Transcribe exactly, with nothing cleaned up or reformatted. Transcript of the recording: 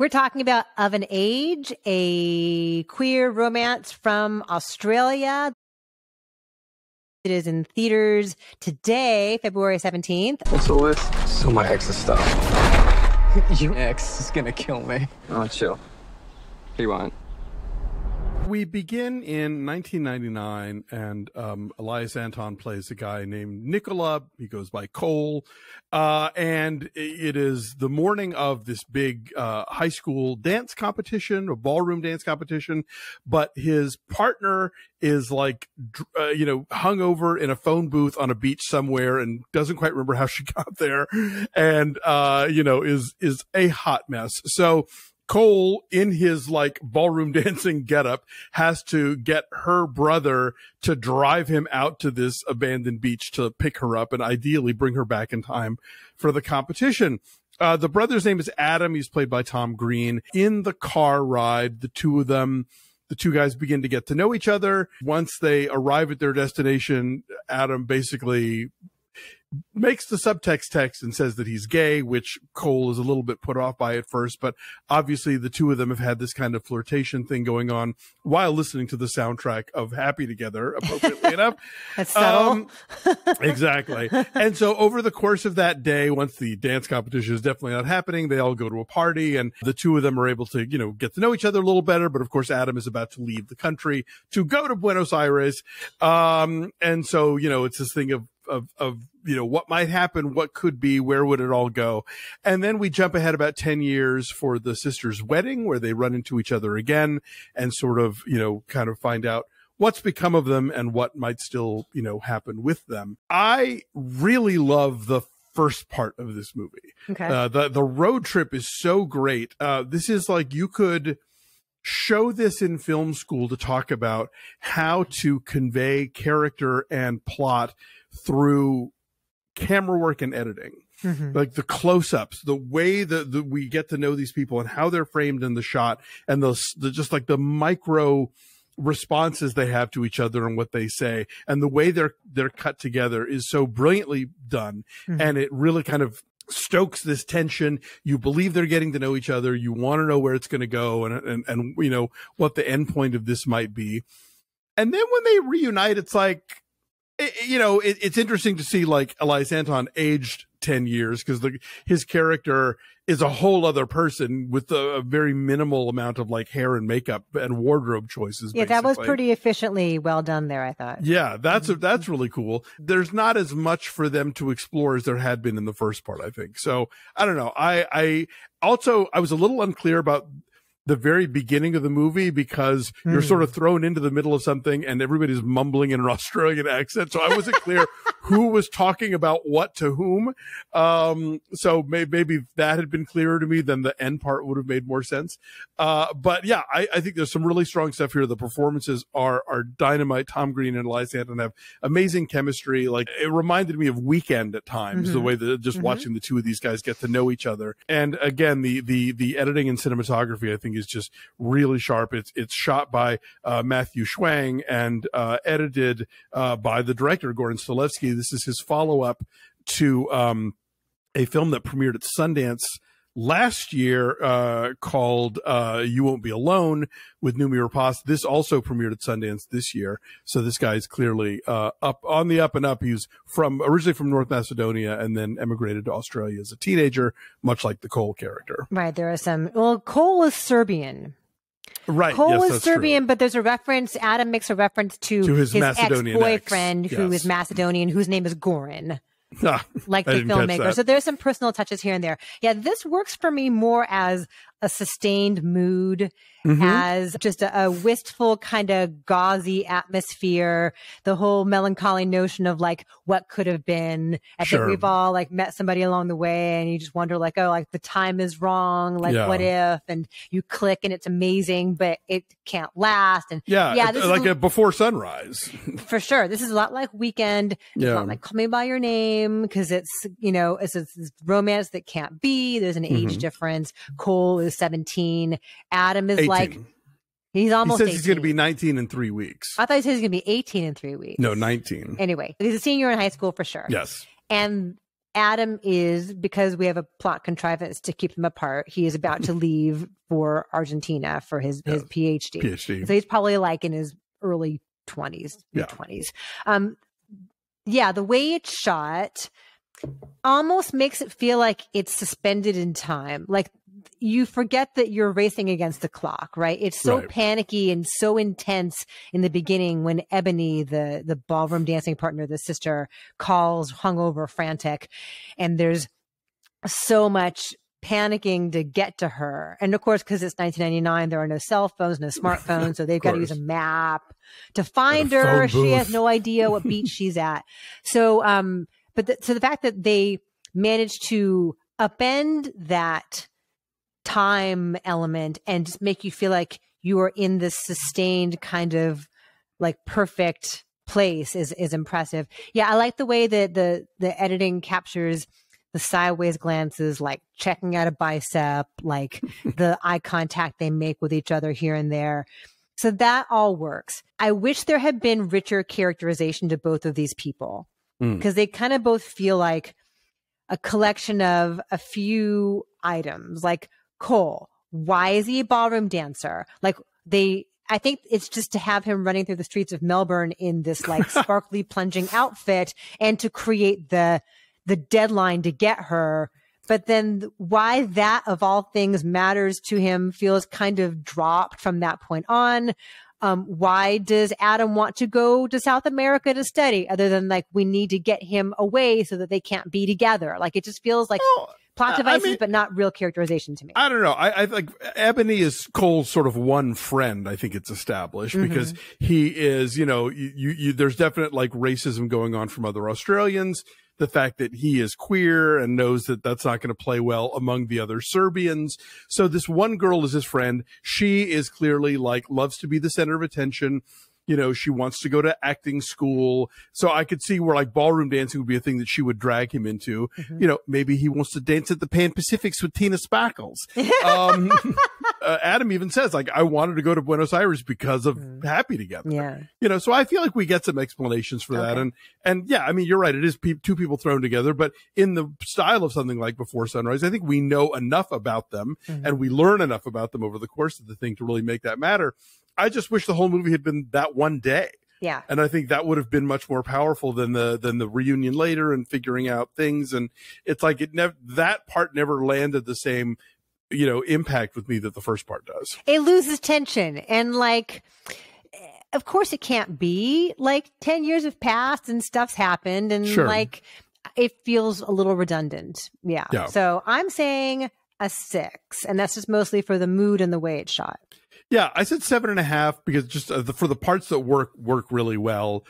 We're talking about Of an Age, a queer romance from Australia. It is in theaters today, February seventeenth. What's the list? So my ex's stuff. Your ex is gonna kill me. Oh, chill. He won't. We begin in nineteen ninety-nine, and um, Elias Anton plays a guy named Nicola. He goes by Cole. Uh, and it is the morning of this big uh, high school dance competition, or ballroom dance competition. But his partner is like, uh, you know, hungover in a phone booth on a beach somewhere and doesn't quite remember how she got there. And, uh, you know, is, is a hot mess. So Cole, in his like ballroom dancing getup, has to get her brother to drive him out to this abandoned beach to pick her up and ideally bring her back in time for the competition. Uh, the brother's name is Adam. He's played by Thom Green. In the car ride, the two of them, the two guys begin to get to know each other. Once they arrive at their destination, Adam basically makes the subtext text and says that he's gay, which Cole is a little bit put off by at first, but obviously the two of them have had this kind of flirtation thing going on while listening to the soundtrack of Happy Together, appropriately enough. That's um, subtle. Exactly. And so over the course of that day, once the dance competition is definitely not happening, they all go to a party and the two of them are able to, you know, get to know each other a little better. But of course, Adam is about to leave the country to go to Buenos Aires. Um, and so, you know, it's this thing of, of, of, you know, what might happen, what could be, where would it all go? And then we jump ahead about ten years for the sister's wedding, where they run into each other again and sort of, you know, kind of find out what's become of them and what might still, you know, happen with them. I really love the first part of this movie. Okay. Uh, the, the road trip is so great. Uh, this is like, you could show this in film school to talk about how to convey character and plot through camera work and editing. Mm-hmm. Like the close-ups, the way that, that we get to know these people and how they're framed in the shot, and those the, just like the micro responses they have to each other and what they say, and the way they're they're cut together is so brilliantly done. Mm-hmm. And it really kind of stokes this tension. You believe they're getting to know each other. You want to know where it's going to go, and, and and you know what the end point of this might be. And then when they reunite, it's like, It, you know, it, it's interesting to see like Elias Anton aged ten years, because his character is a whole other person with a, a very minimal amount of like hair and makeup and wardrobe choices. Yeah, basically. That was pretty efficiently well done there, I thought. Yeah, that's mm-hmm. that's really cool. There's not as much for them to explore as there had been in the first part, I think. So I don't know. I, I also I was a little unclear about the very beginning of the movie, because mm. you're sort of thrown into the middle of something and everybody's mumbling in an Australian accent. So I wasn't clear who was talking about what to whom. Um, so may maybe if that had been clearer to me, then the end part would have made more sense. Uh, but yeah, I, I think there's some really strong stuff here. The performances are, are dynamite. Thom Green and Elias Anton have amazing chemistry. Like, it reminded me of Weekend at times, mm-hmm. the way that just mm-hmm. watching the two of these guys get to know each other. And again, the, the, the editing and cinematography, I think, is just really sharp. It's it's shot by uh, Matthew Schwang and uh, edited uh, by the director, Goran Stolevski. This is his follow-up to um, a film that premiered at Sundance last year uh, called uh, You Won't Be Alone, with Noomi Rapace. This also premiered at Sundance this year. So this guy is clearly uh, up on the up and up. He's from originally from North Macedonia and then emigrated to Australia as a teenager, much like the Cole character. Right. There are some. Well, Cole is Serbian. Right. Cole yes, is Serbian, true. But there's a reference. Adam makes a reference to, to his, his ex-boyfriend ex. Yes. who is Macedonian, whose name is Goran. Ah, like the filmmaker. So there's some personal touches here and there. Yeah, this works for me more as a sustained mood, mm-hmm. as just a, a wistful kind of gauzy atmosphere, the whole melancholy notion of like what could have been. I sure. think we've all like met somebody along the way and you just wonder like, oh, like the time is wrong. Like yeah. what if, and you click and it's amazing, but it can't last. And yeah, yeah this like is, a before sunrise. For sure. This is a lot like Weekend. It's yeah. a lot like Call Me By Your Name, because it's, you know, it's a romance that can't be. There's an mm-hmm. age difference. Cole is seventeen. Adam is eighteen. Like he's almost he says eighteen. He's going to be nineteen in three weeks. I thought he said he's going to be eighteen in three weeks. No, nineteen. Anyway, he's a senior in high school for sure. Yes. And Adam is, because we have a plot contrivance to keep him apart, he is about to leave for Argentina for his, yeah, his PhD. PhD. So he's probably like in his early twenties, yeah. mid-twenties. Um, yeah, the way it's shot almost makes it feel like it's suspended in time. Like, you forget that you're racing against the clock, right? It's so right. panicky and so intense in the beginning when Ebony, the, the ballroom dancing partner, the sister, calls hungover, frantic, and there's so much panicking to get to her. And of course, because it's nineteen ninety-nine, there are no cell phones, no smartphones, so they've got to use a map to find her. Booth. She has no idea what beach she's at. So, um, but the, so the fact that they managed to upend that time element and just make you feel like you are in this sustained kind of like perfect place is, is impressive. Yeah. I like the way that the, the editing captures the sideways glances, like checking out a bicep, like the eye contact they make with each other here and there. So that all works. I wish there had been richer characterization to both of these people, because mm. they kind of both feel like a collection of a few items. Like, Cole, why is he a ballroom dancer? Like, they, I think it's just to have him running through the streets of Melbourne in this like sparkly plunging outfit and to create the, the deadline to get her. But then why that of all things matters to him feels kind of dropped from that point on. Um, why does Adam want to go to South America to study, other than like, we need to get him away so that they can't be together? Like, it just feels like oh. plot devices, I mean, but not real characterization to me. I don't know. I, I like Ebony is Cole's sort of one friend. I think it's established mm-hmm. because he is, you know, you, you, you, there's definite like racism going on from other Australians. The fact that he is queer and knows that that's not going to play well among the other Serbians. So this one girl is his friend. She is clearly like loves to be the center of attention. You know, she wants to go to acting school. So I could see where like ballroom dancing would be a thing that she would drag him into. Mm-hmm. You know, maybe he wants to dance at the Pan Pacifics with Tina Spackles. Um, uh, Adam even says, like, I wanted to go to Buenos Aires because of mm. Happy Together. Yeah. You know, so I feel like we get some explanations for okay. that. And, and yeah, I mean, you're right. It is pe two people thrown together, but in the style of something like Before Sunrise, I think we know enough about them mm-hmm. and we learn enough about them over the course of the thing to really make that matter. I just wish the whole movie had been that one day. Yeah. And I think that would have been much more powerful than the, than the reunion later and figuring out things. And it's like it never, that part never landed the same, you know, impact with me that the first part does. It loses tension. And like, of course it can't be like ten years have passed and stuff's happened. And sure. like, it feels a little redundant. Yeah. yeah. So I'm saying a six, and that's just mostly for the mood and the way it's shot. Yeah, I said seven and a half because just uh, the, for the parts that work work really well.